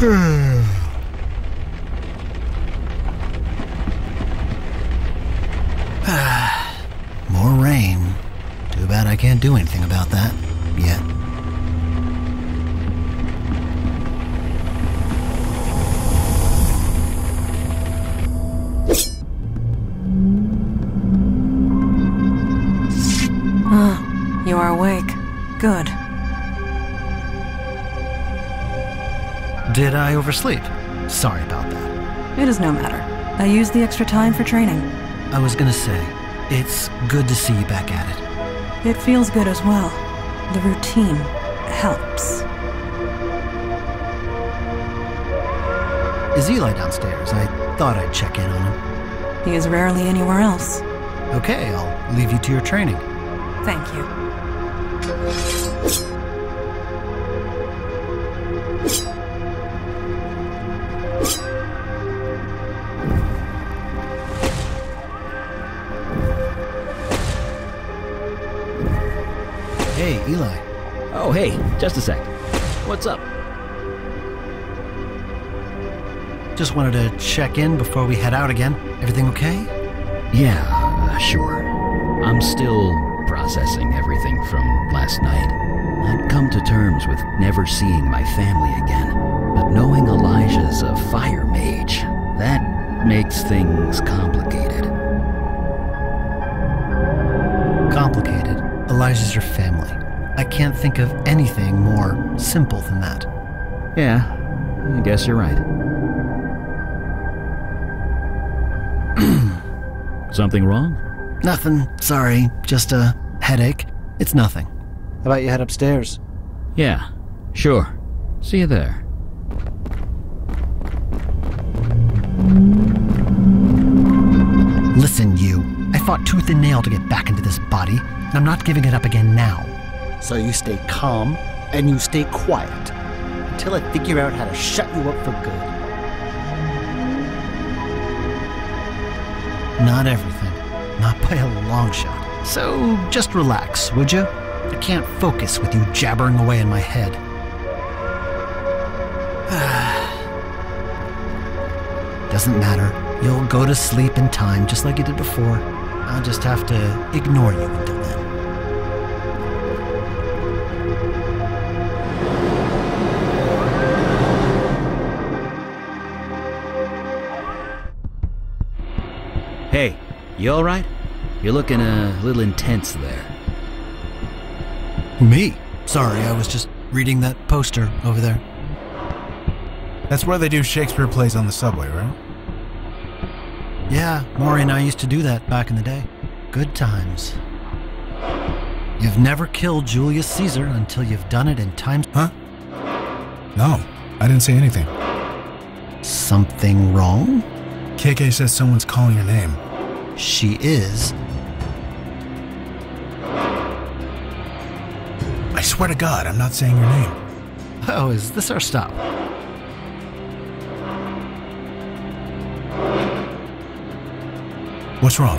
More rain. Too bad I can't do anything about that yet. Ah, you are awake. Good. Did I oversleep? Sorry about that. It is no matter. I used the extra time for training. I was gonna say, it's good to see you back at it. It feels good as well. The routine helps. Is Eli downstairs? I thought I'd check in on him. He is rarely anywhere else. Okay, I'll leave you to your training. Thank you. Eli. Oh, hey, just a sec. What's up? Just wanted to check in before we head out again. Everything okay? Yeah, sure. I'm still processing everything from last night. I'd come to terms with never seeing my family again, but knowing Elijah's a fire mage, that makes things complicated. Complicated? Elijah's your family. I can't think of anything more simple than that. Yeah, I guess you're right. Something wrong? Nothing, sorry. Just a headache. It's nothing. How about you head upstairs? Yeah, sure. See you there. Listen, you. I fought tooth and nail to get back into this body, and I'm not giving it up again now. So you stay calm, and you stay quiet, until I figure out how to shut you up for good. Not everything. Not by a long shot. So just relax, would you? I can't focus with you jabbering away in my head. Doesn't matter. You'll go to sleep in time, just like you did before. I'll just have to ignore you until then. Hey, you all right? You're looking a little intense there. Me? Sorry, I was just reading that poster over there. That's where they do Shakespeare plays on the subway, right? Yeah, Maury and I used to do that back in the day. Good times. You've never killed Julius Caesar until you've done it in time. Huh? No, I didn't say anything. Something wrong? KK says someone's calling your name. She is. I swear to God, I'm not saying your name. Oh, is this our stop? What's wrong?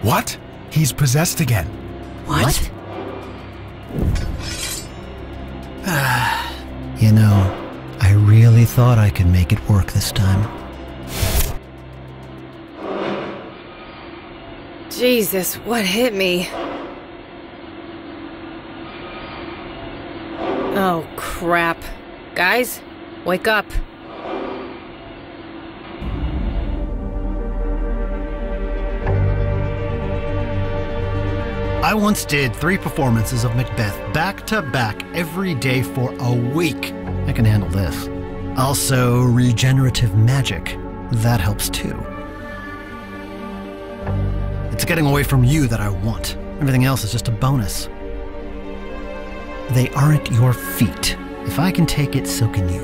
What? He's possessed again. What? You know, I really thought I could make it work this time. Jesus, what hit me? Oh, crap. Guys, wake up. I once did 3 performances of Macbeth back to back every day for a week. I can handle this. Also, regenerative magic. That helps too. It's getting away from you that I want. Everything else is just a bonus. They aren't your feet. If I can take it, so can you.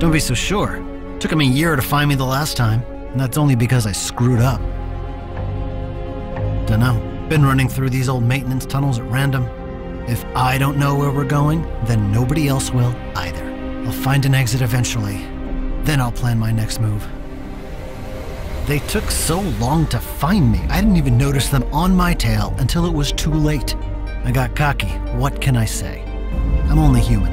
Don't be so sure. Took him a year to find me the last time, and that's only because I screwed up. Dunno. Been running through these old maintenance tunnels at random. If I don't know where we're going, then nobody else will either. I'll find an exit eventually. Then I'll plan my next move. They took so long to find me, I didn't even notice them on my tail until it was too late. I got cocky, what can I say? I'm only human.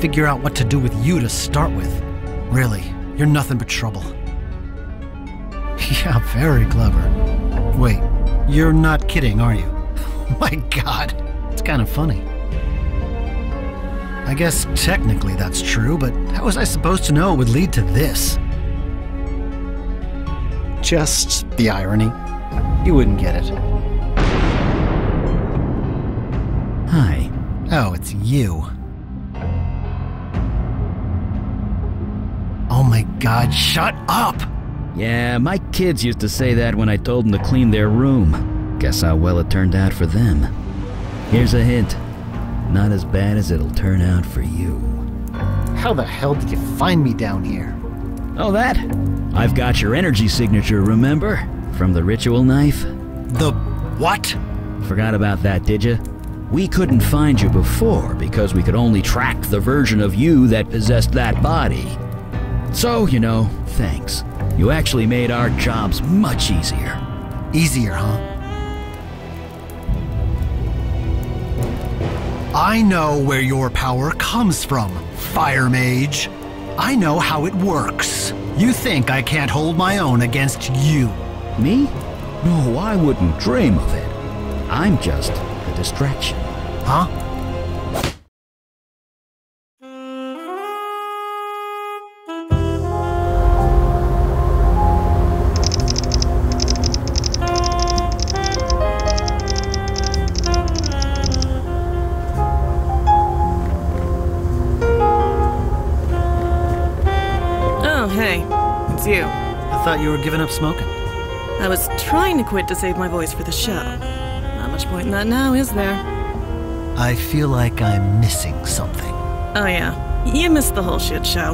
figure out what to do with you to start with. Really, you're nothing but trouble. Yeah, very clever. Wait, you're not kidding, are you? My God, it's kind of funny. I guess technically that's true, but how was I supposed to know it would lead to this? Just the irony. You wouldn't get it. Hi. Oh, it's you. Oh my God, shut up! Yeah, my kids used to say that when I told them to clean their room. Guess how well it turned out for them. Here's a hint. Not as bad as it'll turn out for you. How the hell did you find me down here? Oh, that? I've got your energy signature, remember? From the ritual knife. The what? Forgot about that, did you? We couldn't find you before because we could only track the version of you that possessed that body. So, you know, thanks. You actually made our jobs much easier. Easier, huh? I know where your power comes from, Fire Mage. I know how it works. You think I can't hold my own against you? Me? No, I wouldn't dream of it. I'm just a distraction. Huh? You were giving up smoking. I was trying to quit to save my voice for the show. Not much point in that now, is there? I feel like I'm missing something. Oh yeah, you missed the whole shit show.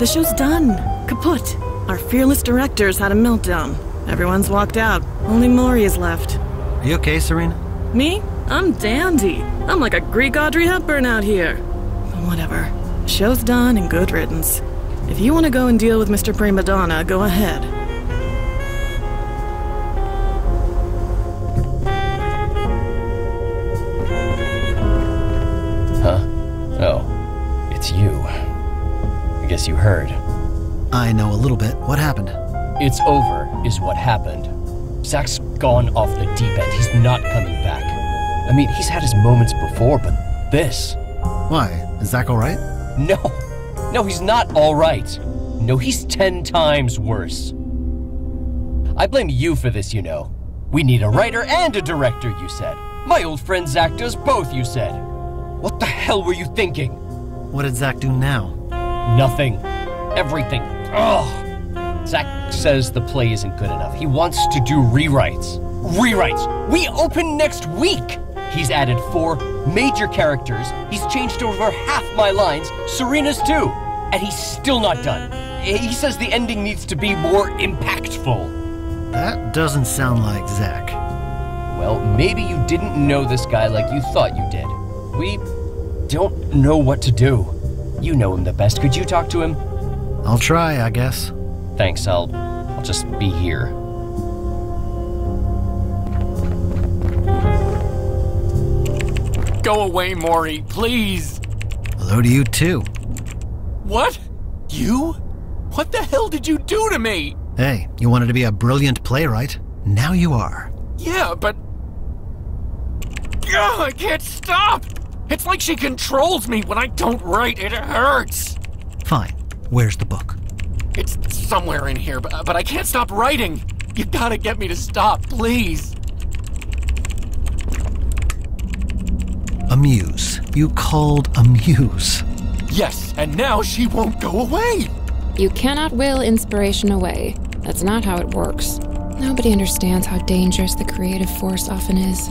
The show's done. Kaput. Our fearless director's had a meltdown. Everyone's walked out. Only Maury is left. Are you okay, Serena? Me? I'm dandy. I'm like a Greek Audrey Hepburn out here. But whatever. The show's done and good riddance. If you want to go and deal with Mr. Prima Donna, go ahead. Huh? Oh, it's you. I guess you heard. I know a little bit. What happened? It's over, is what happened. Zach's gone off the deep end. He's not coming back. I mean, he's had his moments before, but this... Why? Is Zach all right? No. No, he's not all right. No, he's 10 times worse. I blame you for this, you know. We need a writer and a director, you said. My old friend Zach does both, you said. What the hell were you thinking? What did Zach do now? Nothing. Everything. Ugh! Zach says the play isn't good enough. He wants to do rewrites. Rewrites! We open next week! He's added 4 major characters, he's changed over half my lines, Serena's too, and he's still not done. He says the ending needs to be more impactful. That doesn't sound like Zach. Well, maybe you didn't know this guy like you thought you did. We don't know what to do. You know him the best. Could you talk to him? I'll try, I guess. Thanks, I'll just be here. Go away, Maury, please. Hello to you, too. What? You? What the hell did you do to me? Hey, you wanted to be a brilliant playwright. Now you are. Yeah, but... Ugh, I can't stop! It's like she controls me. When I don't write, it hurts. Fine. Where's the book? It's somewhere in here, but I can't stop writing. You gotta get me to stop, please. Amuse. You called amuse. Yes, and now she won't go away! You cannot will inspiration away. That's not how it works. Nobody understands how dangerous the creative force often is.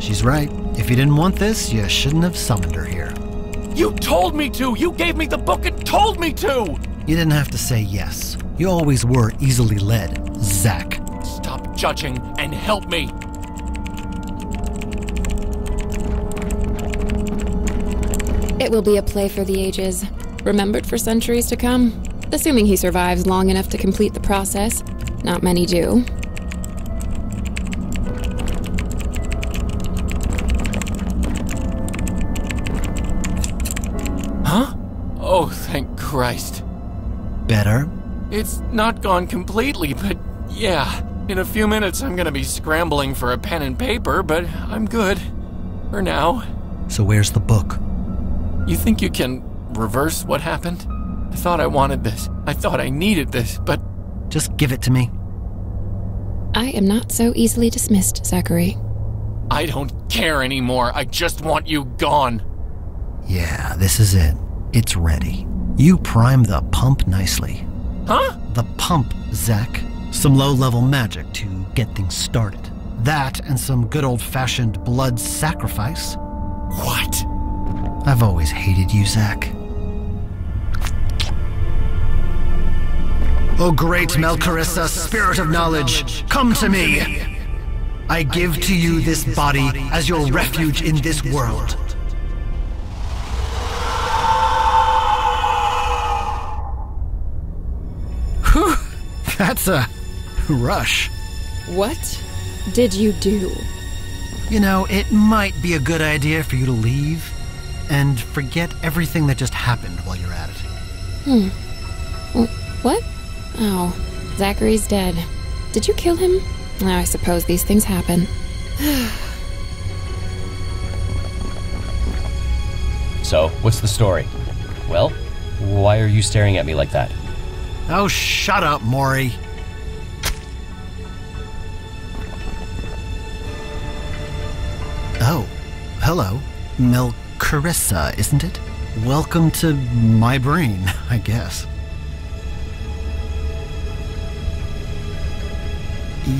She's right. If you didn't want this, you shouldn't have summoned her here. You told me to! You gave me the book and told me to! You didn't have to say yes. You always were easily led, Zach. Stop judging and help me! It will be a play for the ages, remembered for centuries to come. Assuming he survives long enough to complete the process, not many do. Huh? Oh, thank Christ. Better? It's not gone completely, but yeah. In a few minutes, I'm gonna be scrambling for a pen and paper, but I'm good. For now. So where's the book? You think you can reverse what happened? I thought I wanted this. I thought I needed this, but... Just give it to me. I am not so easily dismissed, Zachary. I don't care anymore. I just want you gone. Yeah, this is it. It's ready. You prime the pump nicely. Huh? The pump, Zach. Some low-level magic to get things started. That and some good old-fashioned blood sacrifice. What? I've always hated you, Zach. Oh great Melcharissa, spirit of knowledge, come to me! I give to you this body as your refuge in this world. Whew, that's a rush. What did you do? You know, it might be a good idea for you to leave and forget everything that just happened while you're at it. What? Oh, Zachary's dead. Did you kill him? Oh, I suppose these things happen. So, what's the story? Well, why are you staring at me like that? Oh, shut up, Maury. Oh, hello. Melcharissa, isn't it? Welcome to my brain, I guess.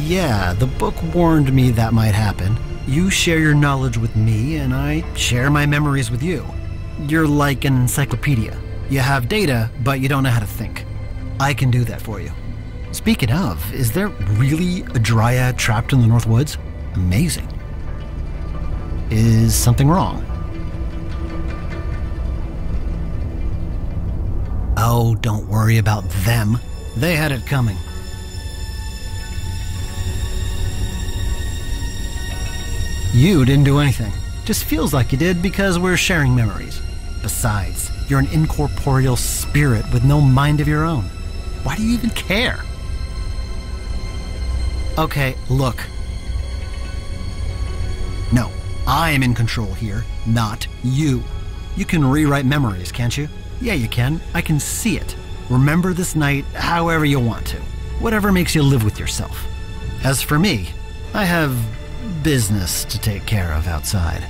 Yeah, the book warned me that might happen. You share your knowledge with me, and I share my memories with you. You're like an encyclopedia. You have data, but you don't know how to think. I can do that for you. Speaking of, is there really a dryad trapped in the North Woods? Amazing. Is something wrong? Oh, don't worry about them. They had it coming. You didn't do anything. Just feels like you did because we're sharing memories. Besides, you're an incorporeal spirit with no mind of your own. Why do you even care? Okay, look. No, I am in control here, not you. You can rewrite memories, can't you? Yeah, you can. I can see it. Remember this night however you want to. Whatever makes you live with yourself. As for me, I have business to take care of outside.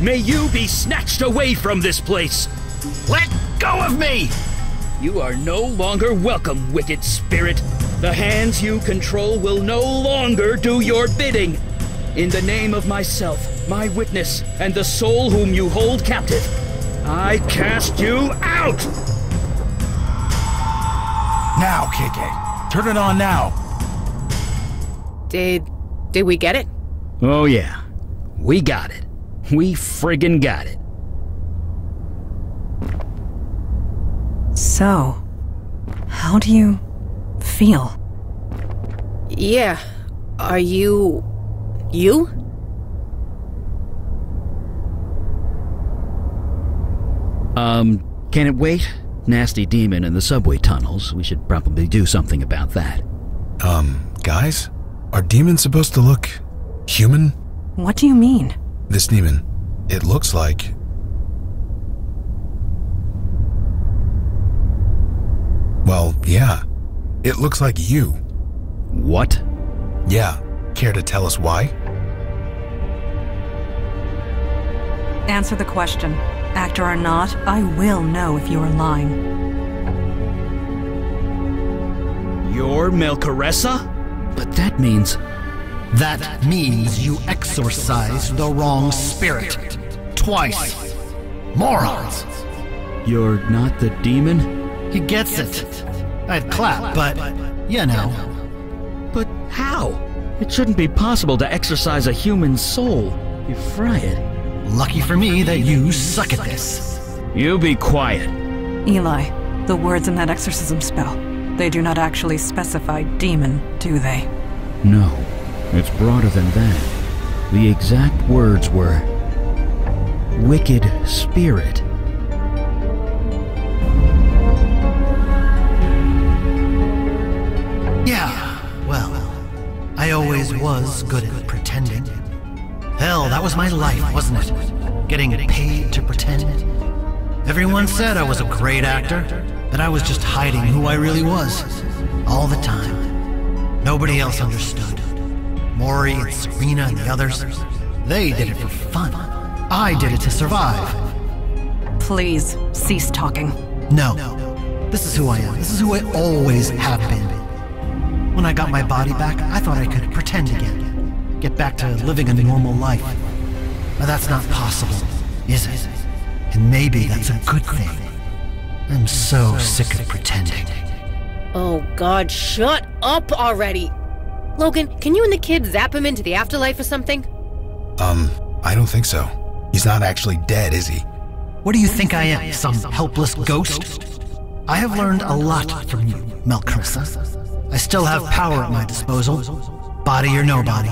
May you be snatched away from this place! Let go of me! You are no longer welcome, wicked spirit. The hands you control will no longer do your bidding. In the name of myself, my witness, and the soul whom you hold captive, I cast you out! Now, KK. Turn it on now! Did we get it? Oh yeah. We got it. We friggin' got it. So, how do you feel? Yeah. Are you... you? Can it wait? Nasty demon in the subway tunnels. We should probably do something about that. Guys? Are demons supposed to look... human? What do you mean? This demon. It looks like... well, yeah. It looks like you. What? Yeah. Care to tell us why? Answer the question. Actor or not, I will know if you're lying. You're Melcharissa? But that means... that means you exorcised the wrong spirit. Twice. Morons! You're not the demon? He gets it. I'd clap, but, you know. But how? It shouldn't be possible to exorcise a human soul. You fry it. Lucky for me that you suck at this. You be quiet. Eli, the words in that exorcism spell, they do not actually specify demon, do they? No, it's broader than that. The exact words were, wicked spirit. Yeah, well, I always was good at pretending. Hell, that was my life, wasn't it? Getting paid to pretend. Everyone said I was a great actor, that I was just hiding who I really was, all the time. Nobody else understood. Maury and Serena and the others, they did it for fun. I did it to survive. Please, cease talking. No. This is who I am. This is who I always have been. When I got my body back, I thought I could pretend again. Get back to living a normal life. But that's not possible, is it? And maybe that's a good thing. I'm so sick of pretending. Oh God, shut up already! Logan, can you and the kid zap him into the afterlife or something? I don't think so. He's not actually dead, is he? What do you think I am, some helpless ghost? I have learned a lot from you, Melcharissa. I still have power at my disposal, body or no body.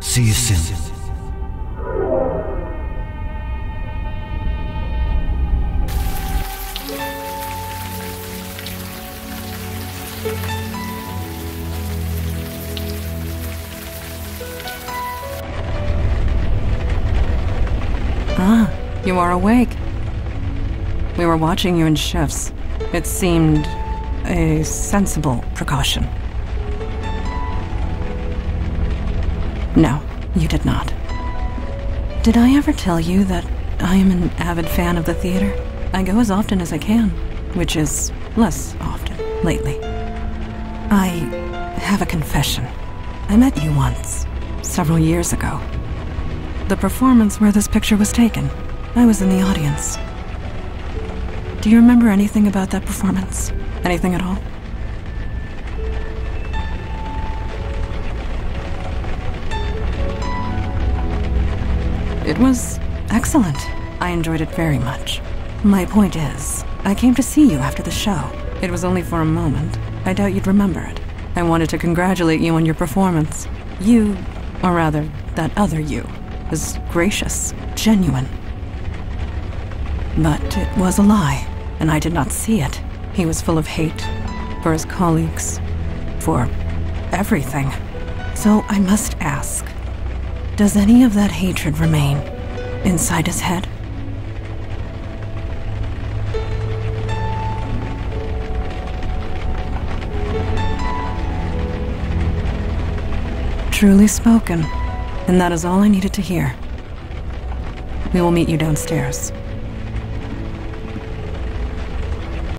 See you soon. You are awake. We were watching you in shifts. It seemed a sensible precaution. No, you did not. Did I ever tell you that I am an avid fan of the theater? I go as often as I can, which is less often lately. I have a confession. I met you once, several years ago. The performance where this picture was taken. I was in the audience. Do you remember anything about that performance? Anything at all? It was excellent. I enjoyed it very much. My point is, I came to see you after the show. It was only for a moment. I doubt you'd remember it. I wanted to congratulate you on your performance. You, or rather, that other you, was gracious, genuine. But it was a lie, and I did not see it. He was full of hate for his colleagues, for everything. So I must ask, does any of that hatred remain inside his head? Truly spoken, and that is all I needed to hear. We will meet you downstairs.